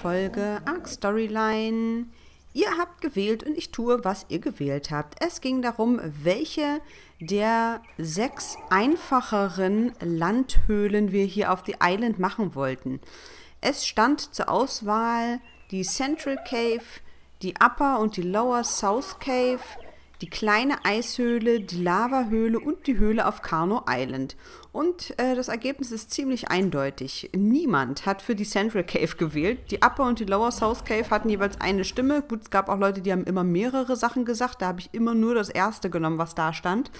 Folge Arc Storyline. Ihr habt gewählt und ich tue, was ihr gewählt habt. Es ging darum, welche der 6 einfacheren Landhöhlen wir hier auf die Island machen wollten. Es stand zur Auswahl die Central Cave, die Upper und die Lower South Cave, die kleine Eishöhle, die Lavahöhle und die Höhle auf Carno Island. Und das Ergebnis ist ziemlich eindeutig. Niemand hat für die Central Cave gewählt. Die Upper und die Lower South Cave hatten jeweils eine Stimme. Gut, es gab auch Leute, die haben immer mehrere Sachen gesagt. Da habe ich immer nur das erste genommen, was da stand.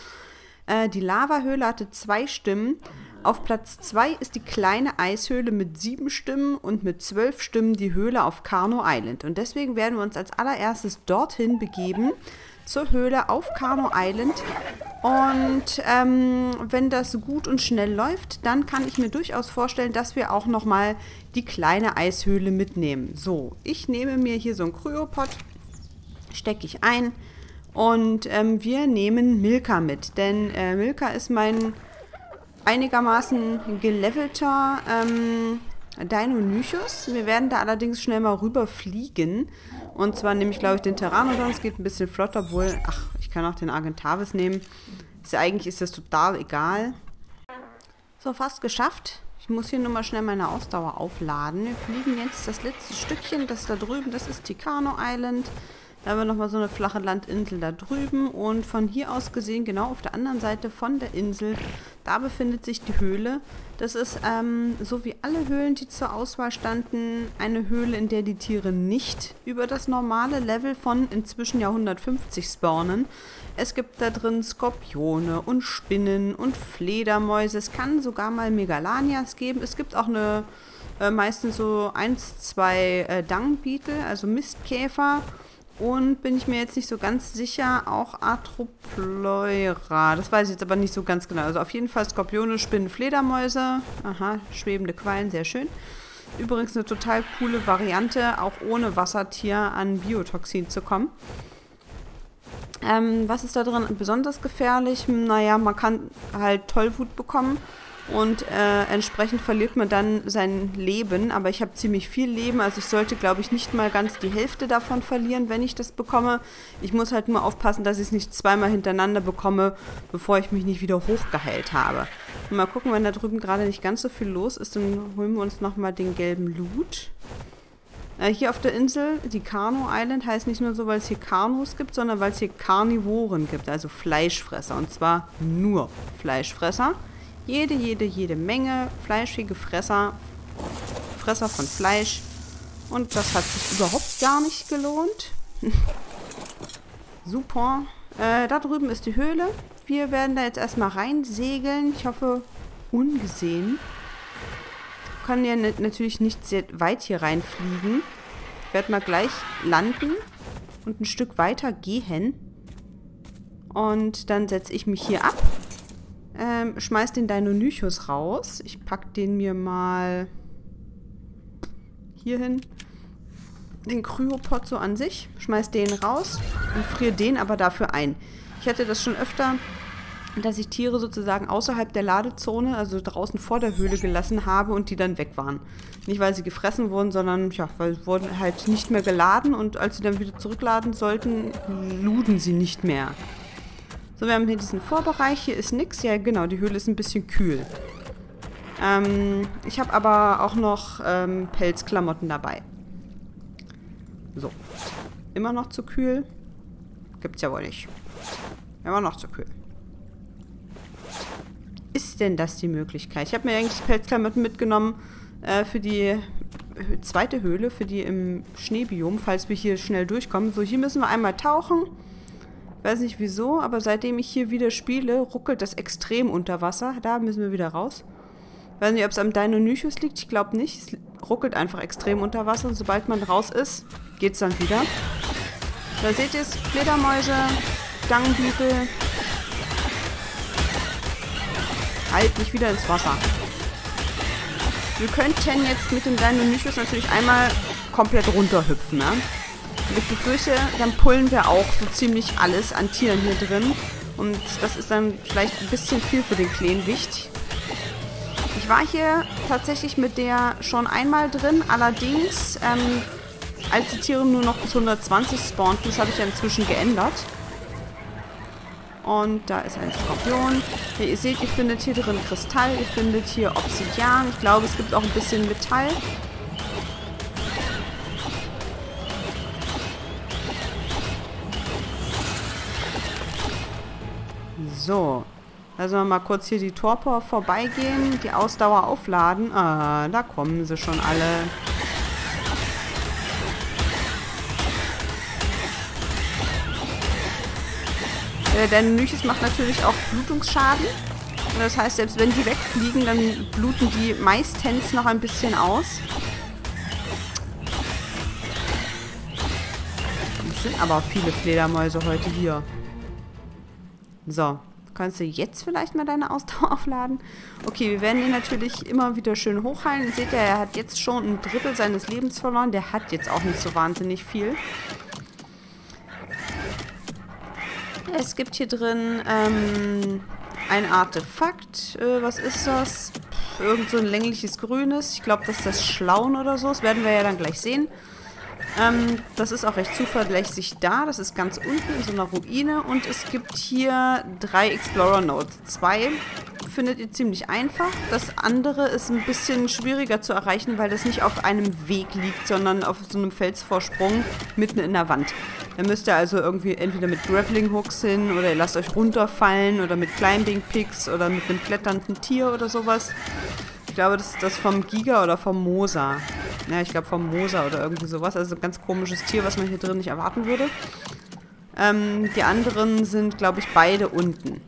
Die Lavahöhle hatte 2 Stimmen. Auf Platz 2 ist die kleine Eishöhle mit 7 Stimmen und mit 12 Stimmen die Höhle auf Carno Island. Und deswegen werden wir uns als allererstes dorthin begeben, zur Höhle auf Carno Island. Und wenn das gut und schnell läuft, dann kann ich mir durchaus vorstellen, dass wir auch nochmal die kleine Eishöhle mitnehmen. So, ich nehme mir hier so einen Kryopod, stecke ich ein und wir nehmen Milka mit. Denn Milka ist mein einigermaßen gelevelter Deinonychus. Wir werden da allerdings schnell mal rüberfliegen. Und zwar nehme ich, glaube ich, den Pteranodon. Es geht ein bisschen flotter, obwohl... Ach, ich kann auch den Argentavis nehmen. Ist ja, eigentlich ist das total egal. So, fast geschafft. Ich muss hier nur mal schnell meine Ausdauer aufladen. Wir fliegen jetzt das letzte Stückchen, das da drüben. Das ist Ticano Island. Da haben wir nochmal so eine flache Landinsel da drüben. Und von hier aus gesehen, genau auf der anderen Seite von der Insel, da befindet sich die Höhle. Das ist, so wie alle Höhlen, die zur Auswahl standen, eine Höhle, in der die Tiere nicht über das normale Level von inzwischen ja 150 spawnen. Es gibt da drin Skorpione und Spinnen und Fledermäuse. Es kann sogar mal Megalanias geben. Es gibt auch eine, meistens so 1, 2 Dungbeetle, also Mistkäfer. Und bin ich mir jetzt nicht so ganz sicher, auch Arthropleura. Das weiß ich jetzt aber nicht so ganz genau. Also auf jeden Fall Skorpione, Spinnen, Fledermäuse. Aha, schwebende Quallen, sehr schön. Übrigens eine total coole Variante, auch ohne Wassertier an Biotoxin zu kommen. Was ist da drin besonders gefährlich? Naja, man kann halt Tollwut bekommen. Und entsprechend verliert man dann sein Leben. Aber ich habe ziemlich viel Leben, also ich sollte, glaube ich, nicht mal ganz die Hälfte davon verlieren, wenn ich das bekomme. Ich muss halt nur aufpassen, dass ich es nicht zweimal hintereinander bekomme, bevor ich mich nicht wieder hochgeheilt habe. Und mal gucken, wenn da drüben gerade nicht ganz so viel los ist, dann holen wir uns nochmal den gelben Loot. Hier auf der Insel, die Carno Island, heißt nicht nur so, weil es hier Carnos gibt, sondern weil es hier Karnivoren gibt, also Fleischfresser. Und zwar nur Fleischfresser. Jede Menge fleischige Fresser, Fresser von Fleisch. Und das hat sich überhaupt gar nicht gelohnt. Super. Da drüben ist die Höhle. Wir werden da jetzt erstmal reinsegeln. Ich hoffe, ungesehen. Ich kann ja natürlich nicht sehr weit hier reinfliegen. Ich werde mal gleich landen und ein Stück weiter gehen. Und dann setze ich mich hier ab. Schmeiß den Deinonychus raus. Ich pack den mir mal hier hin. Den Kryopod so an sich. Schmeiß den raus und friere den aber dafür ein. Ich hatte das schon öfter, dass ich Tiere sozusagen außerhalb der Ladezone, also draußen vor der Höhle gelassen habe und die dann weg waren. Nicht, weil sie gefressen wurden, sondern ja, weil sie wurden halt nicht mehr geladen und als sie dann wieder zurückladen sollten, luden sie nicht mehr. So, wir haben hier diesen Vorbereich, hier ist nichts. Ja, genau, die Höhle ist ein bisschen kühl. Ich habe aber auch noch Pelzklamotten dabei. So. Immer noch zu kühl? Gibt's ja wohl nicht. Immer noch zu kühl. Ist denn das die Möglichkeit? Ich habe mir eigentlich Pelzklamotten mitgenommen für die zweite Höhle, für die im Schneebiom, falls wir hier schnell durchkommen. So, hier müssen wir einmal tauchen. Weiß nicht wieso, aber seitdem ich hier wieder spiele, ruckelt das extrem unter Wasser. Da müssen wir wieder raus. Weiß nicht, ob es am Deinonychus liegt. Ich glaube nicht. Es ruckelt einfach extrem unter Wasser. Und sobald man raus ist, geht es dann wieder. Da seht ihr es. Fledermäuse, Dungbeetle. Halt mich wieder ins Wasser. Wir könnten jetzt mit dem Deinonychus natürlich einmal komplett runterhüpfen, ne? Ich befürchte, dann pullen wir auch so ziemlich alles an Tieren hier drin. Und das ist dann vielleicht ein bisschen viel für den kleinen Wicht. Ich war hier tatsächlich mit der schon einmal drin, allerdings als die Tiere nur noch bis 120 spawnten, das habe ich ja inzwischen geändert. Und da ist ein Skorpion. Ja, ihr seht, ihr findet hier drin Kristall, ihr findet hier Obsidian. Ich glaube, es gibt auch ein bisschen Metall. So. Lassen wir mal kurz hier die Torpor vorbeigehen, die Ausdauer aufladen. Ah, da kommen sie schon alle. Der Deinonychus macht natürlich auch Blutungsschaden. Das heißt, selbst wenn die wegfliegen, dann bluten die meistens noch ein bisschen aus. Es sind aber viele Fledermäuse heute hier. So, kannst du jetzt vielleicht mal deine Ausdauer aufladen? Okay, wir werden ihn natürlich immer wieder schön hochheilen. Ihr seht ja, er hat jetzt schon ein Drittel seines Lebens verloren. Der hat jetzt auch nicht so wahnsinnig viel. Es gibt hier drin ein Artefakt. Was ist das? Irgend so ein längliches Grünes. Ich glaube, das ist das Schlauen oder so. Das werden wir ja dann gleich sehen. Das ist auch recht zuverlässig da. Das ist ganz unten in so einer Ruine. Und es gibt hier 3 Explorer Nodes. 2 findet ihr ziemlich einfach. Das andere ist ein bisschen schwieriger zu erreichen, weil das nicht auf einem Weg liegt, sondern auf so einem Felsvorsprung mitten in der Wand. Da müsst ihr also irgendwie entweder mit Grappling Hooks hin oder ihr lasst euch runterfallen oder mit Climbing Picks oder mit einem kletternden Tier oder sowas. Ich glaube, das ist das vom Giga oder vom Mosa. Ja, ich glaube vom Mosa oder irgendwie sowas. Also ein ganz komisches Tier, was man hier drin nicht erwarten würde. Die anderen sind, glaube ich, beide unten.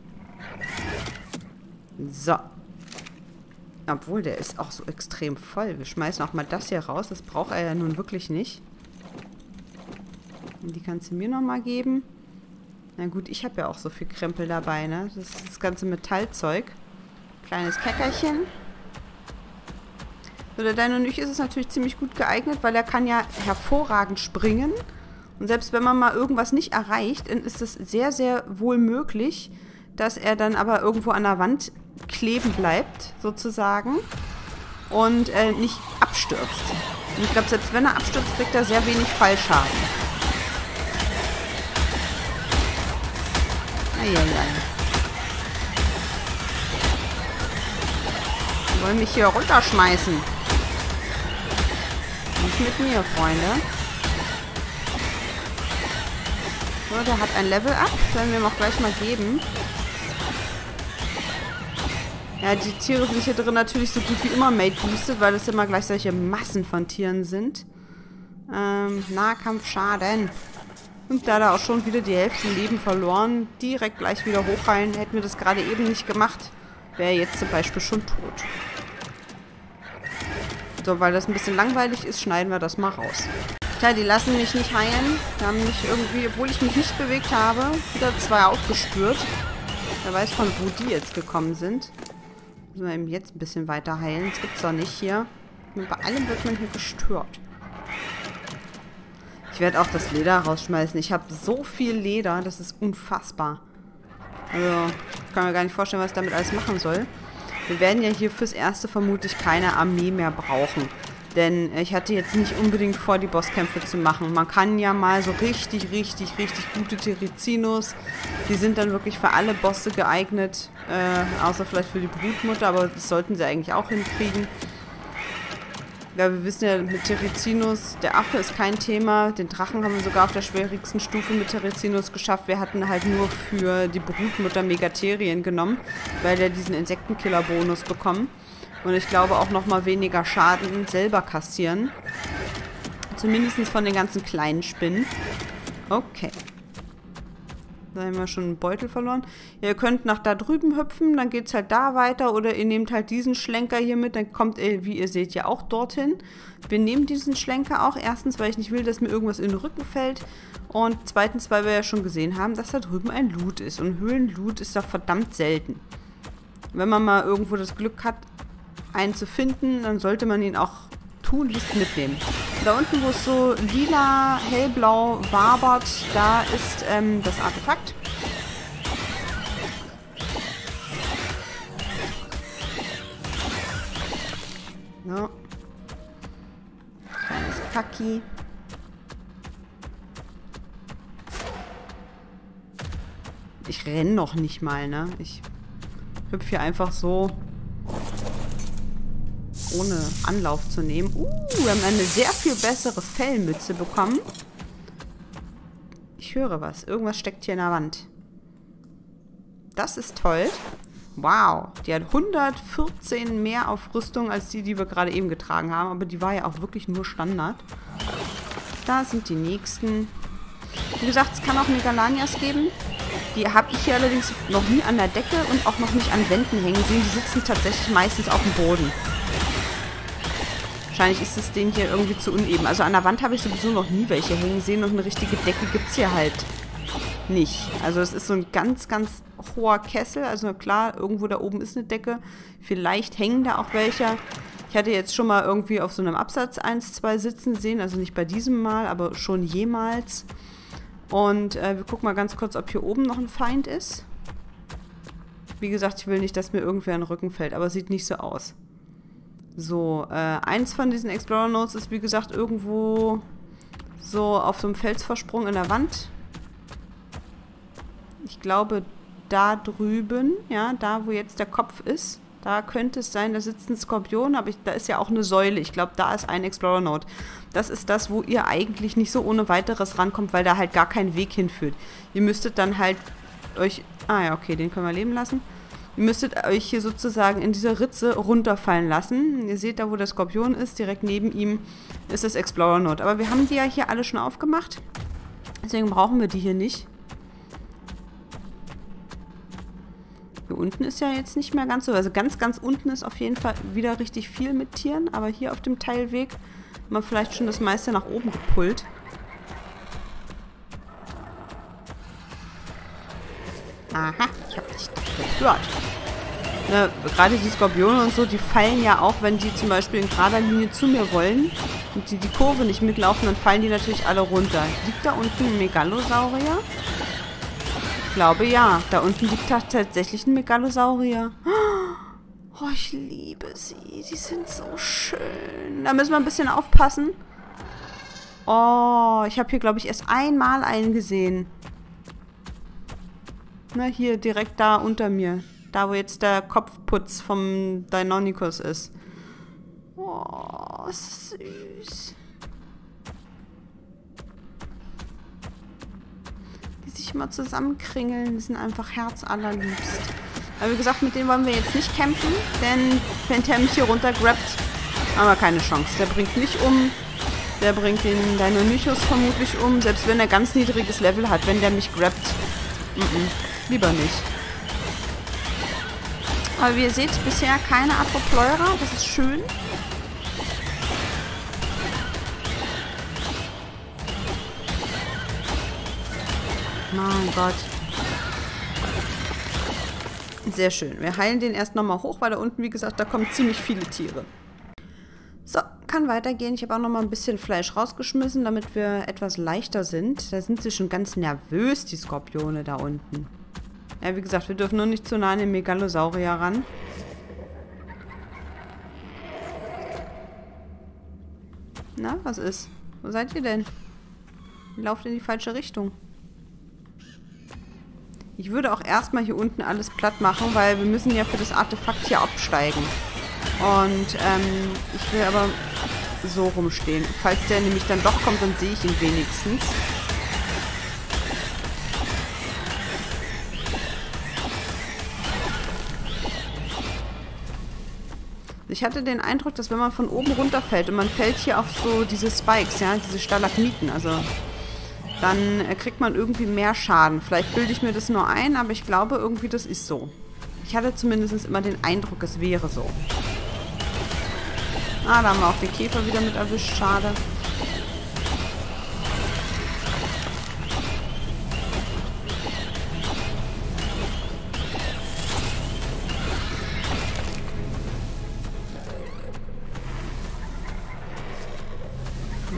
So. Obwohl, der ist auch so extrem voll. Wir schmeißen auch mal das hier raus. Das braucht er ja nun wirklich nicht. Die kannst du mir nochmal geben. Na gut, ich habe ja auch so viel Krempel dabei, ne? Das ist das ganze Metallzeug. Kleines Käckerchen. So, der Deinonychus ist natürlich ziemlich gut geeignet, weil er kann ja hervorragend springen. Und selbst wenn man mal irgendwas nicht erreicht, dann ist es sehr, sehr wohl möglich, dass er dann aber irgendwo an der Wand kleben bleibt, sozusagen. Und nicht abstürzt. Und ich glaube, selbst wenn er abstürzt, kriegt er sehr wenig Fallschaden. Die wollen mich hier runterschmeißen. Nicht mit mir, Freunde. So, der hat ein Level-Up. Sollen wir ihm auch gleich mal geben. Ja, die Tiere sind hier drin natürlich so gut wie immer mate-boosted, weil es immer gleich solche Massen von Tieren sind. Nahkampfschaden. Und da hat er auch schon wieder die Hälfte Leben verloren, direkt gleich wieder hochheilen. Hätten wir das gerade eben nicht gemacht, wäre er jetzt zum Beispiel schon tot. So, weil das ein bisschen langweilig ist, schneiden wir das mal raus. Klar, die lassen mich nicht heilen. Die haben mich irgendwie, obwohl ich mich nicht bewegt habe, wieder 2 aufgespürt. Wer weiß, von wo die jetzt gekommen sind. Müssen wir eben jetzt ein bisschen weiter heilen. Das gibt's doch nicht hier. Und bei allem wird man hier gestört. Ich werde auch das Leder rausschmeißen. Ich habe so viel Leder, das ist unfassbar. Also, ich kann mir gar nicht vorstellen, was ich damit alles machen soll. Wir werden ja hier fürs Erste vermutlich keine Armee mehr brauchen. Denn ich hatte jetzt nicht unbedingt vor, die Bosskämpfe zu machen. Man kann ja mal so richtig gute Therizinos. Die sind dann wirklich für alle Bosse geeignet. Außer vielleicht für die Brutmutter, aber das sollten sie eigentlich auch hinkriegen. Ja, wir wissen ja, mit Therizinos, der Affe ist kein Thema. Den Drachen haben wir sogar auf der schwierigsten Stufe mit Therizinos geschafft. Wir hatten halt nur für die Brutmutter Megatherium genommen, weil der diesen Insektenkiller-Bonus bekommen. Und ich glaube auch nochmal weniger Schaden selber kassieren. Zumindest von den ganzen kleinen Spinnen. Okay. Da haben wir schon einen Beutel verloren. Ihr könnt nach da drüben hüpfen, dann geht's halt da weiter. Oder ihr nehmt halt diesen Schlenker hier mit, dann kommt ihr, wie ihr seht, ja auch dorthin. Wir nehmen diesen Schlenker auch. Erstens, weil ich nicht will, dass mir irgendwas in den Rücken fällt. Und zweitens, weil wir ja schon gesehen haben, dass da drüben ein Loot ist. Und Höhlenloot ist doch verdammt selten. Wenn man mal irgendwo das Glück hat, einen zu finden, dann sollte man ihn auch tunlichst mitnehmen. Da unten, wo es so lila, hellblau wabert, da ist das Artefakt. No. Kleines Kacki. Ich renn noch nicht mal, ne? Ich hüpf hier einfach so, ohne Anlauf zu nehmen. Wir haben eine sehr viel bessere Fellmütze bekommen. Ich höre was. Irgendwas steckt hier in der Wand. Das ist toll. Wow. Die hat 114 mehr auf Rüstung als die, die wir gerade eben getragen haben. Aber die war ja auch wirklich nur Standard. Da sind die nächsten. Wie gesagt, es kann auch Megalanias geben. Die habe ich hier allerdings noch nie an der Decke und auch noch nicht an Wänden hängen sehen. Die sitzen tatsächlich meistens auf dem Boden. Wahrscheinlich ist das Ding hier irgendwie zu uneben. Also an der Wand habe ich sowieso noch nie welche hängen sehen und eine richtige Decke gibt es hier halt nicht. Also es ist so ein ganz, ganz hoher Kessel. Also klar, irgendwo da oben ist eine Decke. Vielleicht hängen da auch welche. Ich hatte jetzt schon mal irgendwie auf so einem Absatz 1, 2 sitzen sehen. Also nicht bei diesem Mal, aber schon jemals. Und wir gucken mal ganz kurz, ob hier oben noch ein Feind ist. Wie gesagt, ich will nicht, dass mir irgendwer in den Rücken fällt, aber es sieht nicht so aus. So, eins von diesen Explorer Notes ist, wie gesagt, irgendwo so auf so einem Felsvorsprung in der Wand. Ich glaube, da drüben, ja, da wo jetzt der Kopf ist, da könnte es sein, da sitzt ein Skorpion, aber da ist ja auch eine Säule. Ich glaube, da ist ein Explorer Note. Das ist das, wo ihr eigentlich nicht so ohne weiteres rankommt, weil da halt gar kein Weg hinführt. Ihr müsstet dann halt euch... Ah ja, okay, den können wir leben lassen. Ihr müsstet euch hier sozusagen in dieser Ritze runterfallen lassen. Ihr seht da, wo der Skorpion ist. Direkt neben ihm ist das Explorer Note. Aber wir haben die ja hier alle schon aufgemacht. Deswegen brauchen wir die hier nicht. Hier unten ist ja jetzt nicht mehr ganz so. Also ganz, ganz unten ist auf jeden Fall wieder richtig viel mit Tieren. Aber hier auf dem Teilweg haben wir vielleicht schon das meiste nach oben gepullt. Aha, ich hab dich gehört. Ne, gerade die Skorpione und so, die fallen ja auch, wenn die zum Beispiel in gerader Linie zu mir wollen und die Kurve nicht mitlaufen, dann fallen die natürlich alle runter. Liegt da unten ein Megalosaurier? Ich glaube ja. Da unten liegt tatsächlich ein Megalosaurier. Oh, ich liebe sie. Die sind so schön. Da müssen wir ein bisschen aufpassen. Oh, ich habe hier, glaube ich, erst einmal einen gesehen. Na, hier, direkt da unter mir. Da, wo jetzt der Kopfputz vom Deinonychus ist. Oh, ist süß. Die sich immer zusammenkringeln, die sind einfach herzallerliebst. Aber wie gesagt, mit denen wollen wir jetzt nicht kämpfen, denn wenn der mich hier runtergrabt, haben wir keine Chance. Der bringt mich um. Der bringt den Deinonychus vermutlich um, selbst wenn er ganz niedriges Level hat, wenn der mich grabt. Lieber nicht. Aber wie ihr seht, bisher keine Artefleura. Das ist schön. Mein Gott. Sehr schön. Wir heilen den erst nochmal hoch, weil da unten, wie gesagt, da kommen ziemlich viele Tiere. So, kann weitergehen. Ich habe auch nochmal ein bisschen Fleisch rausgeschmissen, damit wir etwas leichter sind. Da sind sie schon ganz nervös, die Skorpione da unten. Ja, wie gesagt, wir dürfen nur nicht zu nah an den Megalosaurier ran. Na, was ist? Wo seid ihr denn? Ihr lauft in die falsche Richtung. Ich würde auch erstmal hier unten alles platt machen, weil wir müssen ja für das Artefakt hier absteigen. Und ich will aber so rumstehen. Falls der nämlich dann doch kommt, dann sehe ich ihn wenigstens. Ich hatte den Eindruck, dass wenn man von oben runterfällt und man fällt hier auf so diese Spikes, ja, diese Stalagmiten, also dann kriegt man irgendwie mehr Schaden. Vielleicht bilde ich mir das nur ein, aber ich glaube irgendwie, das ist so. Ich hatte zumindest immer den Eindruck, es wäre so. Ah, da haben wir auch den Käfer wieder mit erwischt. Schade.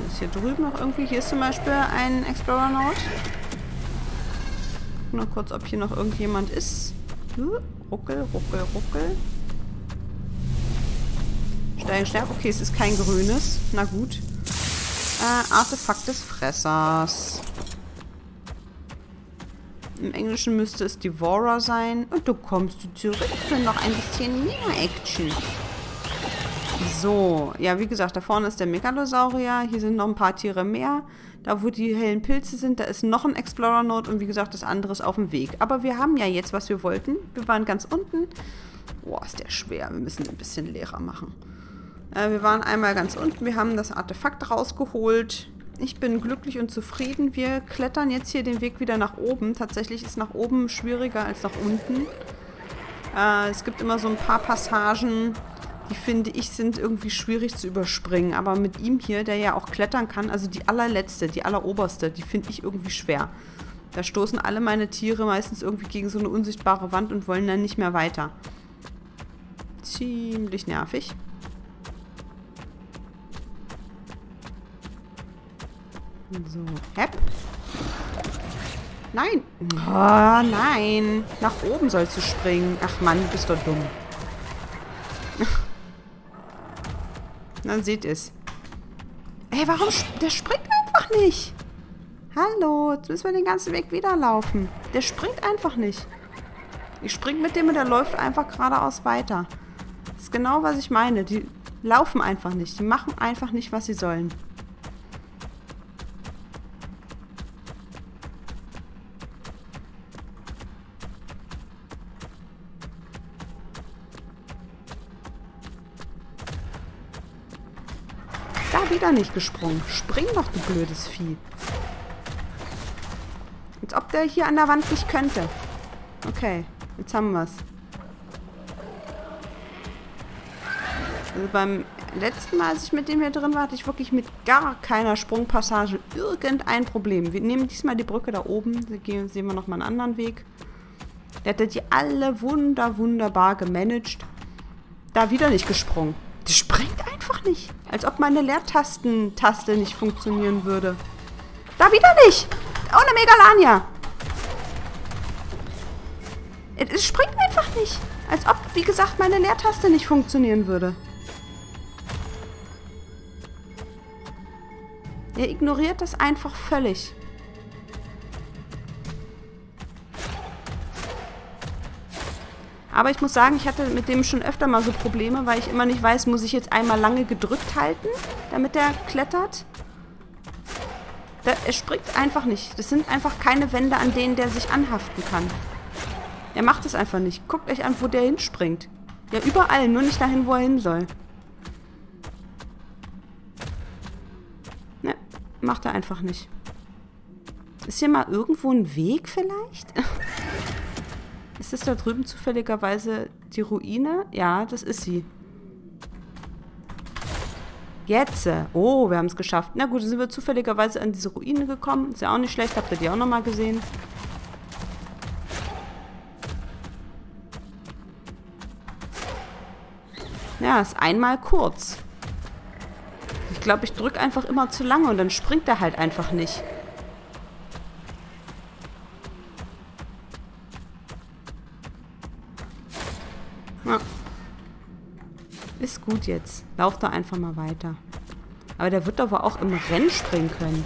Ist hier drüben noch irgendwie? Hier ist zum Beispiel ein Explorer Note. Gucken wir kurz, ob hier noch irgendjemand ist. Ruckel, ruckel, ruckel. Stein, Stein. Okay, es ist kein grünes. Na gut. Artefakt des Fressers. Im Englischen müsste es Devourer sein. Und du kommst zurück für noch ein bisschen mehr Action. So, ja, wie gesagt, da vorne ist der Megalosaurier. Hier sind noch ein paar Tiere mehr. Da, wo die hellen Pilze sind, da ist noch ein Explorer-Node. Und wie gesagt, das andere ist auf dem Weg. Aber wir haben ja jetzt, was wir wollten. Wir waren ganz unten. Boah, ist der schwer. Wir müssen ein bisschen leerer machen. Wir waren einmal ganz unten. Wir haben das Artefakt rausgeholt. Ich bin glücklich und zufrieden. Wir klettern jetzt hier den Weg wieder nach oben. Tatsächlich ist nach oben schwieriger als nach unten. Es gibt immer so ein paar Passagen, die finde ich sind irgendwie schwierig zu überspringen. Aber mit ihm hier, der ja auch klettern kann, also die allerletzte, die alleroberste, die finde ich irgendwie schwer. Da stoßen alle meine Tiere meistens irgendwie gegen so eine unsichtbare Wand und wollen dann nicht mehr weiter. Ziemlich nervig. So, hepp. Nein. Oh, nein. Nach oben sollst du springen. Ach Mann, du bist doch dumm. Dann seht es. Hey, warum? Der springt einfach nicht. Hallo, jetzt müssen wir den ganzen Weg wieder laufen. Der springt einfach nicht. Ich springe mit dem und der läuft einfach geradeaus weiter. Das ist genau, was ich meine. Die laufen einfach nicht. Die machen einfach nicht, was sie sollen. Wieder nicht gesprungen. Spring doch, du blödes Vieh. Als ob der hier an der Wand nicht könnte. Okay, jetzt haben wir es. Also beim letzten Mal, als ich mit dem hier drin war, hatte ich wirklich mit gar keiner Sprungpassage irgendein Problem. Wir nehmen diesmal die Brücke da oben. Da gehen, sehen wir nochmal einen anderen Weg. Der hat die alle wunderbar gemanagt. Da wieder nicht gesprungen. Der springt einfach nicht. Als ob meine Leertaste nicht funktionieren würde. Da wieder nicht. Ohne Megalania. Es springt einfach nicht. Als ob, wie gesagt, meine Leertaste nicht funktionieren würde. Er ignoriert das einfach völlig. Aber ich muss sagen, ich hatte mit dem schon öfter mal so Probleme, weil ich immer nicht weiß, muss ich jetzt einmal lange gedrückt halten, damit der klettert? Er springt einfach nicht. Das sind einfach keine Wände, an denen der sich anhaften kann. Er macht es einfach nicht. Guckt euch an, wo der hinspringt. Ja, überall, nur nicht dahin, wo er hin soll. Ne, macht er einfach nicht. Ist hier mal irgendwo ein Weg vielleicht? Ist das da drüben zufälligerweise die Ruine? Ja, das ist sie. Jetzt. Oh, wir haben es geschafft. Na gut, dann sind wir zufälligerweise an diese Ruine gekommen. Ist ja auch nicht schlecht. Habt ihr die auch nochmal gesehen? Ja, ist einmal kurz. Ich glaube, ich drücke einfach immer zu lange und dann springt er halt einfach nicht. Ist gut jetzt. Lauf da einfach mal weiter. Aber der wird aber auch im Rennen springen können.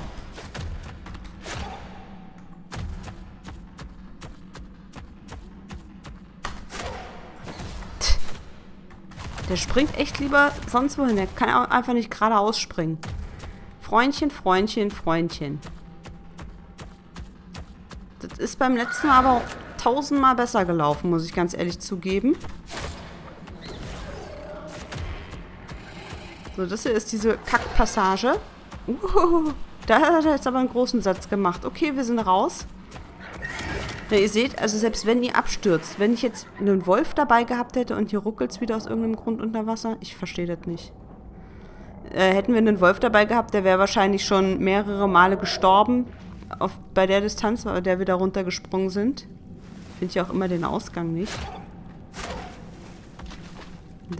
Tch. Der springt echt lieber sonst wohin. Der kann auch einfach nicht geradeaus springen. Freundchen, Freundchen, Freundchen. Das ist beim letzten Mal aber auch 1000-mal besser gelaufen, muss ich ganz ehrlich zugeben. So, das hier ist diese Kackpassage. Da hat er jetzt aber einen großen Satz gemacht. Okay, wir sind raus. Ja, ihr seht, also selbst wenn ihr abstürzt, wenn ich jetzt einen Wolf dabei gehabt hätte und hier ruckelt es wieder aus irgendeinem Grund unter Wasser, ich verstehe das nicht. Hätten wir einen Wolf dabei gehabt, der wäre wahrscheinlich schon mehrere Male gestorben bei der Distanz, bei der wir da runtergesprungen sind. Finde ich auch immer den Ausgang nicht.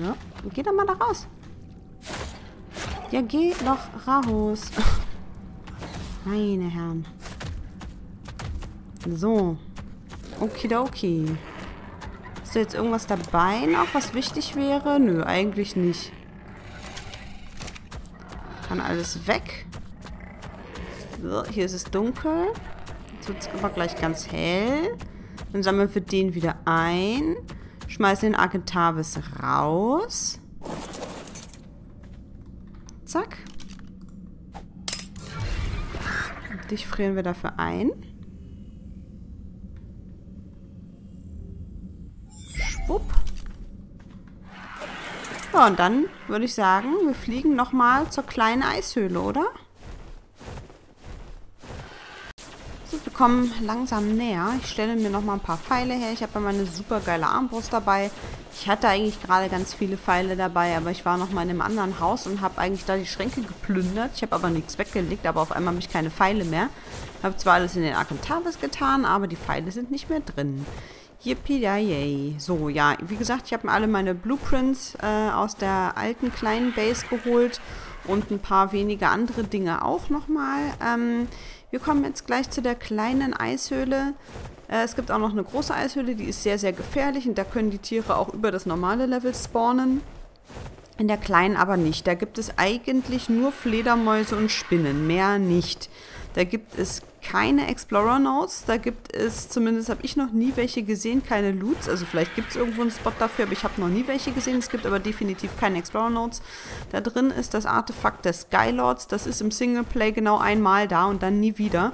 Ja, geh doch mal da raus. Ja, geh doch raus. Meine Herren. So. Okidoki. Ist da jetzt irgendwas dabei noch, was wichtig wäre? Nö, eigentlich nicht. Kann alles weg. So, hier ist es dunkel. Jetzt wird es aber gleich ganz hell. Dann sammeln wir den wieder ein. Schmeißen den Argentavis raus. Zack. Und dich frieren wir dafür ein. Schwupp. Ja, und dann würde ich sagen, wir fliegen nochmal zur kleinen Eishöhle, oder? So, wir kommen langsam näher. Ich stelle mir nochmal ein paar Pfeile her. Ich habe ja meine super geile Armbrust dabei. Ich hatte eigentlich gerade ganz viele Pfeile dabei, aber ich war nochmal in einem anderen Haus und habe eigentlich da die Schränke geplündert. Ich habe aber nichts weggelegt, aber auf einmal habe ich keine Pfeile mehr. Ich habe zwar alles in den Argentavis getan, aber die Pfeile sind nicht mehr drin. Yippie-yay. So, ja, wie gesagt, ich habe mir alle meine Blueprints aus der alten kleinen Base geholt und ein paar wenige andere Dinge auch nochmal. Wir kommen jetzt gleich zu der kleinen Eishöhle. Es gibt auch noch eine große Eishöhle, die ist sehr, sehr gefährlich und da können die Tiere auch über das normale Level spawnen. In der kleinen aber nicht. Da gibt es eigentlich nur Fledermäuse und Spinnen, mehr nicht. Da gibt es keine Explorer Nodes, da gibt es, zumindest habe ich noch nie welche gesehen, keine Loots. Also vielleicht gibt es irgendwo einen Spot dafür, aber ich habe noch nie welche gesehen. Es gibt aber definitiv keine Explorer Nodes. Da drin ist das Artefakt des Skylords. Das ist im Singleplay genau einmal da und dann nie wieder.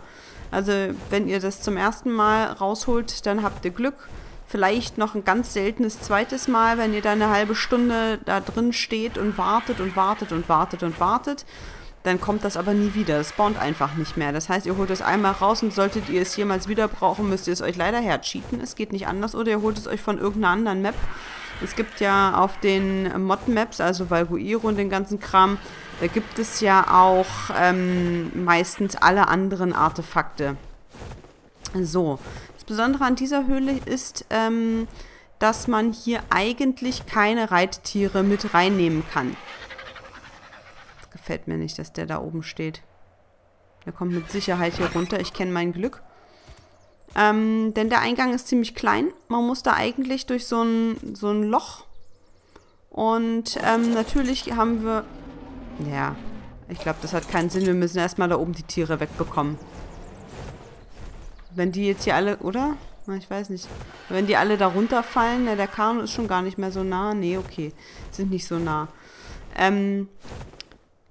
Also wenn ihr das zum ersten Mal rausholt, dann habt ihr Glück. Vielleicht noch ein ganz seltenes zweites Mal, wenn ihr da eine halbe Stunde da drin steht und wartet und wartet und wartet und wartet. Dann kommt das aber nie wieder. Es spawnt einfach nicht mehr. Das heißt, ihr holt es einmal raus und solltet ihr es jemals wieder brauchen, müsst ihr es euch leider hercheaten. Es geht nicht anders. Oder ihr holt es euch von irgendeiner anderen Map. Es gibt ja auf den Mod-Maps, also Valguiro und den ganzen Kram, da gibt es ja auch meistens alle anderen Artefakte. So. Das Besondere an dieser Höhle ist, dass man hier eigentlich keine Reittiere mit reinnehmen kann. Gefällt mir nicht, dass der da oben steht. Der kommt mit Sicherheit hier runter. Ich kenne mein Glück. Denn der Eingang ist ziemlich klein. Man muss da eigentlich durch so ein Loch. Und natürlich haben wir... Ja, ich glaube, das hat keinen Sinn. Wir müssen erstmal da oben die Tiere wegbekommen. Wenn die jetzt hier alle... Oder? Ich weiß nicht. Wenn die alle da runterfallen... Ja, der Carno ist schon gar nicht mehr so nah. Nee, okay. Sind nicht so nah.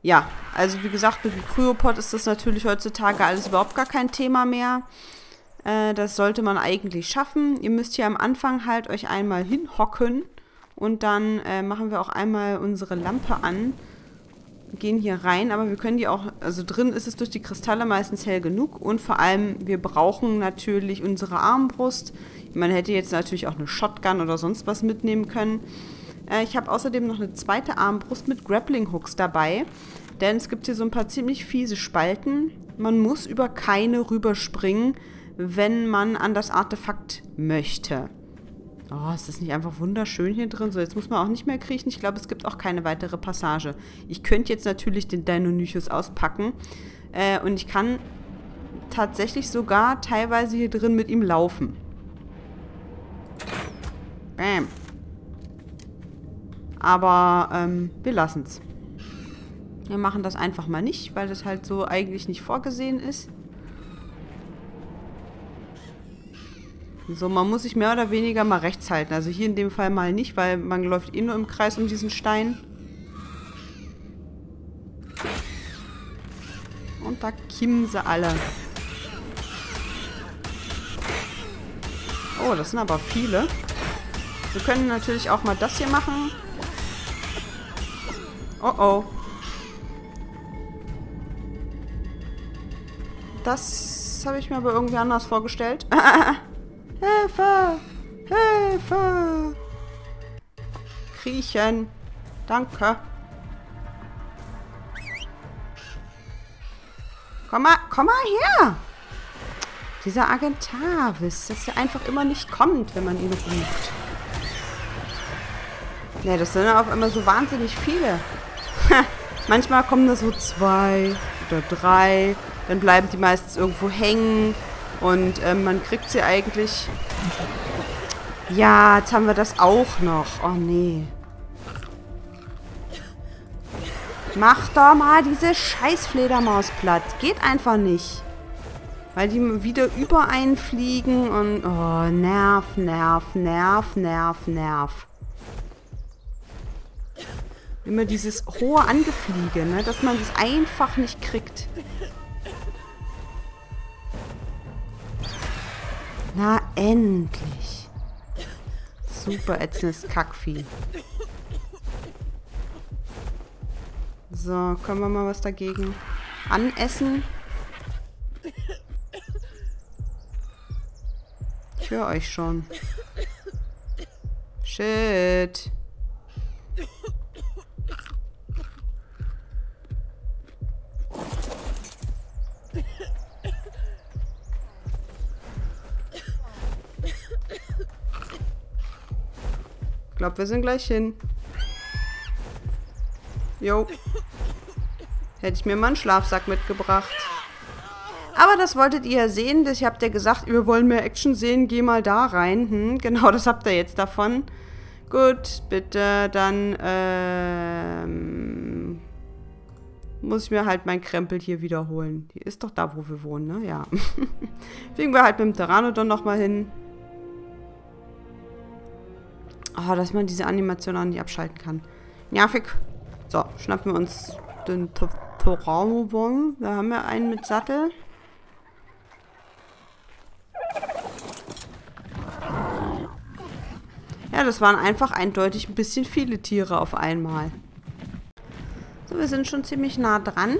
Ja, also wie gesagt, mit dem Kryopod ist das natürlich heutzutage alles überhaupt gar kein Thema mehr. Das sollte man eigentlich schaffen. Ihr müsst hier am Anfang halt euch einmal hinhocken und dann machen wir auch einmal unsere Lampe an. Gehen hier rein, aber wir können die auch, also drin ist es durch die Kristalle meistens hell genug und vor allem, wir brauchen natürlich unsere Armbrust. Man hätte jetzt natürlich auch eine Shotgun oder sonst was mitnehmen können. Ich habe außerdem noch eine zweite Armbrust mit Grappling-Hooks dabei, denn es gibt hier so ein paar ziemlich fiese Spalten. Man muss über keine rüberspringen, wenn man an das Artefakt möchte. Oh, ist das nicht einfach wunderschön hier drin? So, jetzt muss man auch nicht mehr kriechen. Ich glaube, es gibt auch keine weitere Passage. Ich könnte jetzt natürlich den Deinonychus auspacken und ich kann tatsächlich sogar teilweise hier drin mit ihm laufen. Bam. Aber wir lassen es. Wir machen das einfach mal nicht, weil das halt so eigentlich nicht vorgesehen ist. So, man muss sich mehr oder weniger mal rechts halten. Also hier in dem Fall mal nicht, weil man läuft eh nur im Kreis um diesen Stein. Und da kimmen sie alle. Oh, das sind aber viele. Wir können natürlich auch mal das hier machen. Oh oh. Das habe ich mir aber irgendwie anders vorgestellt. Hilfe! Hilfe! Kriechen! Danke! Komm mal her! Dieser Argentavis, dass er einfach immer nicht kommt, wenn man ihn ruft. Ja, das sind auf einmal so wahnsinnig viele. Manchmal kommen da so 2 oder 3, dann bleiben die meistens irgendwo hängen und man kriegt sie eigentlich... Ja, jetzt haben wir das auch noch. Oh, nee. Mach doch mal diese Scheiß-Fledermaus platt. Geht einfach nicht. Weil die wieder über einen fliegen und... Oh, nerv. Immer dieses hohe Angefliege, ne? Dass man das einfach nicht kriegt. Na, endlich. Super ätzendes Kackvieh. So, können wir mal was dagegen anessen? Ich höre euch schon. Shit. Ich glaube, wir sind gleich hin. Jo. Hätte ich mir mal einen Schlafsack mitgebracht. Aber das wolltet ihr sehen. Ich habt ja gesagt, wir wollen mehr Action sehen. Geh mal da rein. Hm, genau, das habt ihr jetzt davon. Gut, bitte. Dann muss ich mir halt meinen Krempel hier wiederholen. Hier ist doch da, wo wir wohnen, ne? Ja. Fliegen wir halt mit dem Pteranodon nochmal hin. Oh, dass man diese Animation auch nicht abschalten kann. Nervig. So, schnappen wir uns den Pteranodon. Da haben wir einen mit Sattel. Ja, das waren einfach eindeutig ein bisschen viele Tiere auf einmal. So, wir sind schon ziemlich nah dran.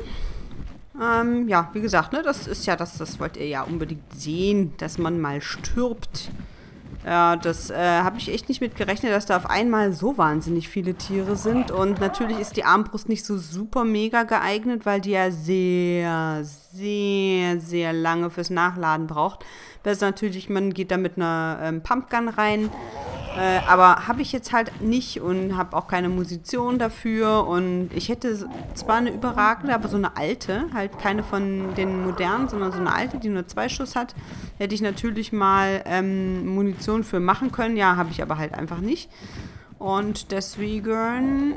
Ja, wie gesagt, ne, das ist ja das wollt ihr ja unbedingt sehen, dass man mal stirbt. Ja, das habe ich echt nicht mit gerechnet, dass da auf einmal so wahnsinnig viele Tiere sind. Und natürlich ist die Armbrust nicht so super mega geeignet, weil die ja sehr lange fürs Nachladen braucht. Besser natürlich, man geht da mit einer Pumpgun rein. Aber habe ich jetzt halt nicht und habe auch keine Munition dafür. Und ich hätte zwar eine überragende, aber so eine alte, halt keine von den modernen, sondern so eine alte, die nur 2 Schuss hat, hätte ich natürlich mal Munition für machen können. Ja, habe ich aber halt einfach nicht. Und deswegen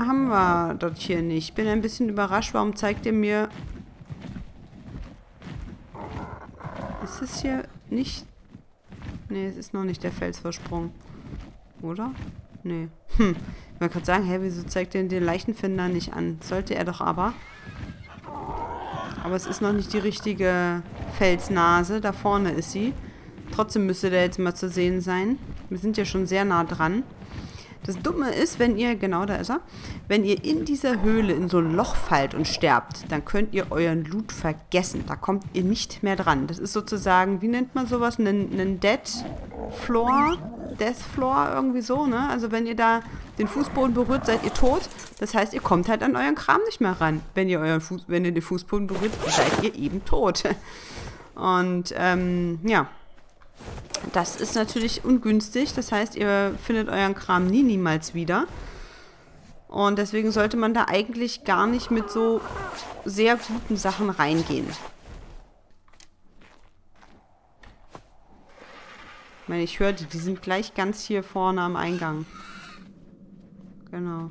haben wir das hier nicht. Ich bin ein bisschen überrascht, warum zeigt ihr mir... Ist es hier nicht... Nee, es ist noch nicht der Felsvorsprung. Oder? Nee. Hm. Man kann sagen, hä, wieso zeigt er den Leichenfinder nicht an? Sollte er doch aber. Aber es ist noch nicht die richtige Felsnase. Da vorne ist sie. Trotzdem müsste der jetzt mal zu sehen sein. Wir sind ja schon sehr nah dran. Das Dumme ist, wenn ihr, genau da ist er, wenn ihr in dieser Höhle in so ein Loch fallt und sterbt, dann könnt ihr euren Loot vergessen. Da kommt ihr nicht mehr dran. Das ist sozusagen, wie nennt man sowas? Einen Death Floor, irgendwie so, ne? Also wenn ihr da den Fußboden berührt, seid ihr tot. Das heißt, ihr kommt halt an euren Kram nicht mehr ran. Wenn ihr den Fußboden berührt, seid ihr eben tot. Und, ja. Das ist natürlich ungünstig, das heißt, ihr findet euren Kram niemals wieder. Und deswegen sollte man da eigentlich gar nicht mit so sehr guten Sachen reingehen. Ich meine, ich höre die sind gleich ganz hier vorne am Eingang. Genau.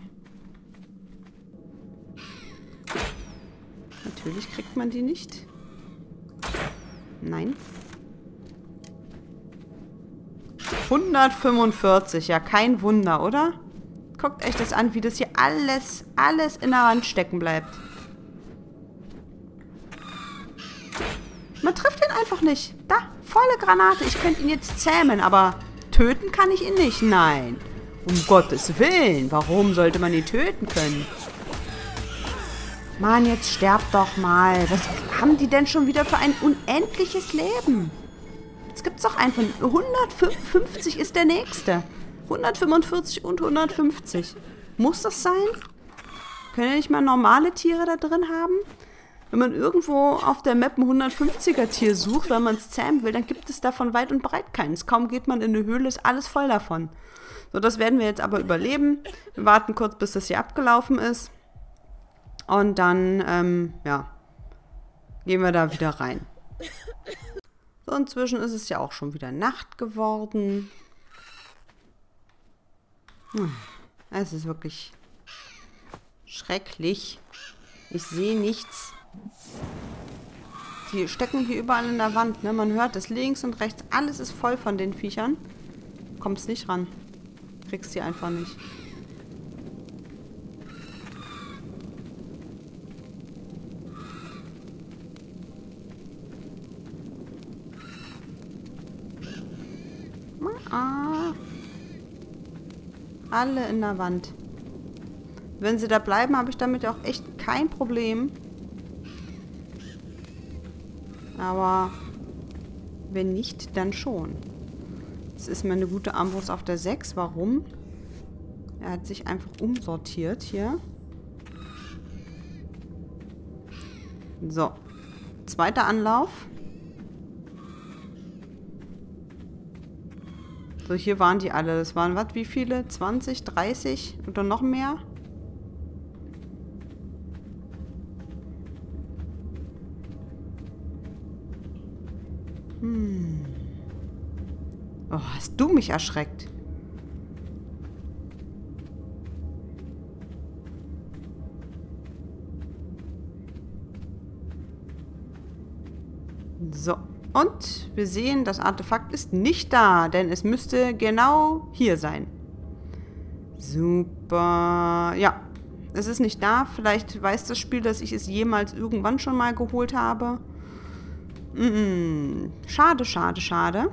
Natürlich kriegt man die nicht. Nein. 145, ja, kein Wunder, oder? Guckt euch das an, wie das hier alles in der Wand stecken bleibt. Man trifft ihn einfach nicht. Da, volle Granate. Ich könnte ihn jetzt zähmen, aber töten kann ich ihn nicht. Nein. Um Gottes Willen. Warum sollte man ihn töten können? Mann, jetzt sterbt doch mal. Was haben die denn schon wieder für ein unendliches Leben? Es gibt doch einen von 150 ist der nächste. 145 und 150. Muss das sein? Können ja nicht mal normale Tiere da drin haben? Wenn man irgendwo auf der Map ein 150er Tier sucht, weil man es zähmen will, dann gibt es davon weit und breit keins. Kaum geht man in eine Höhle, ist alles voll davon. So, das werden wir jetzt aber überleben. Wir warten kurz, bis das hier abgelaufen ist. Und dann, ja, gehen wir da wieder rein. So, inzwischen ist es ja auch schon wieder Nacht geworden. Es ist wirklich Schrecklich. Ich sehe nichts. Die stecken hier überall in der Wand, ne? Man hört es links und rechts. Alles ist voll von den Viechern. Kommst nicht ran. Kriegst die einfach nicht. Alle in der Wand. Wenn sie da bleiben, habe ich damit auch echt kein Problem. Aber wenn nicht, dann schon. Das ist mir eine gute Armbrust auf der 6. Warum? Er hat sich einfach umsortiert hier. So. Zweiter Anlauf. So, hier waren die alle. Das waren, was, wie viele? 20, 30 oder noch mehr? Oh, hast du mich erschreckt. So. Und wir sehen, das Artefakt ist nicht da, denn es müsste genau hier sein. Super. Ja, es ist nicht da. Vielleicht weiß das Spiel, dass ich es jemals irgendwann schon mal geholt habe. Schade, schade, schade.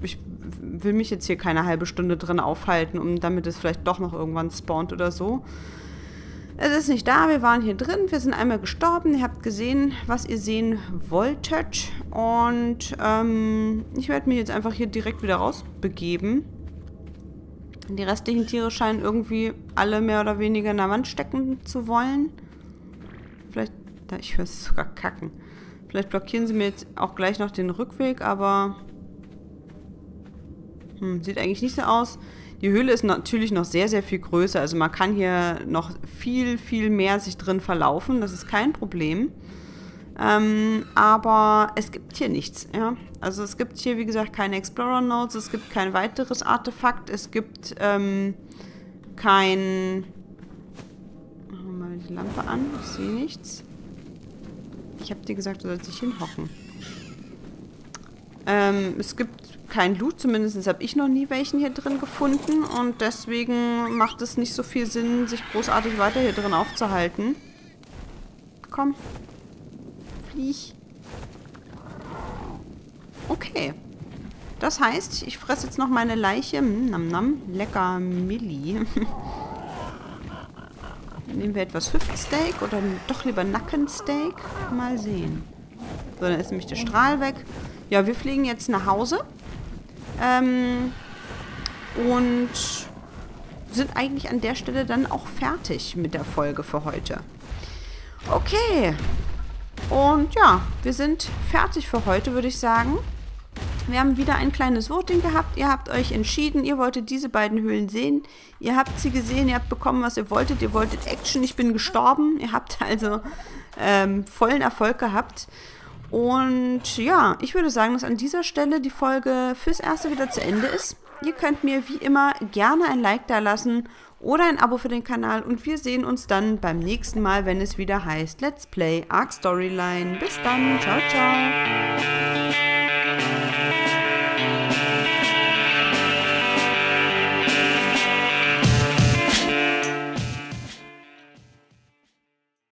Ich will mich jetzt hier keine halbe Stunde drin aufhalten, damit es vielleicht doch noch irgendwann spawnt oder so. Es ist nicht da, wir waren hier drin, wir sind einmal gestorben, ihr habt gesehen, was ihr sehen wolltet. Und ich werde mich jetzt einfach hier direkt wieder rausbegeben. Die restlichen Tiere scheinen irgendwie alle mehr oder weniger in der Wand stecken zu wollen. Vielleicht, ich höre es sogar kacken. Vielleicht blockieren sie mir jetzt auch gleich noch den Rückweg, aber... sieht eigentlich nicht so aus. Die Höhle ist natürlich noch sehr, sehr viel größer. Also man kann hier noch viel, viel mehr sich drin verlaufen. Das ist kein Problem. Aber es gibt hier nichts. Ja? Also es gibt hier, wie gesagt, keine Explorer Notes. Es gibt kein weiteres Artefakt. Es gibt kein... Machen wir mal die Lampe an. Ich sehe nichts. Ich habe dir gesagt, du sollst dich hinhocken. Es gibt kein Loot, zumindest habe ich noch nie welchen hier drin gefunden und deswegen macht es nicht so viel Sinn, sich großartig weiter hier drin aufzuhalten. Komm. Flieh. Okay. Das heißt, ich fresse jetzt noch meine Leiche. Nam nam. Lecker Milli. Nehmen wir etwas Hüftsteak oder doch lieber Nackensteak? Mal sehen. So, dann ist nämlich der Strahl weg. Ja, wir fliegen jetzt nach Hause und sind eigentlich an der Stelle dann auch fertig mit der Folge für heute. Okay, und ja, wir sind fertig für heute, würde ich sagen. Wir haben wieder ein kleines Voting gehabt. Ihr habt euch entschieden, ihr wolltet diese beiden Höhlen sehen. Ihr habt sie gesehen, ihr habt bekommen, was ihr wolltet Action, ich bin gestorben. Ihr habt also vollen Erfolg gehabt. Und ja, ich würde sagen, dass an dieser Stelle die Folge fürs Erste wieder zu Ende ist. Ihr könnt mir wie immer gerne ein Like da lassen oder ein Abo für den Kanal. Und wir sehen uns dann beim nächsten Mal, wenn es wieder heißt Let's Play Ark Storyline. Bis dann, ciao, ciao.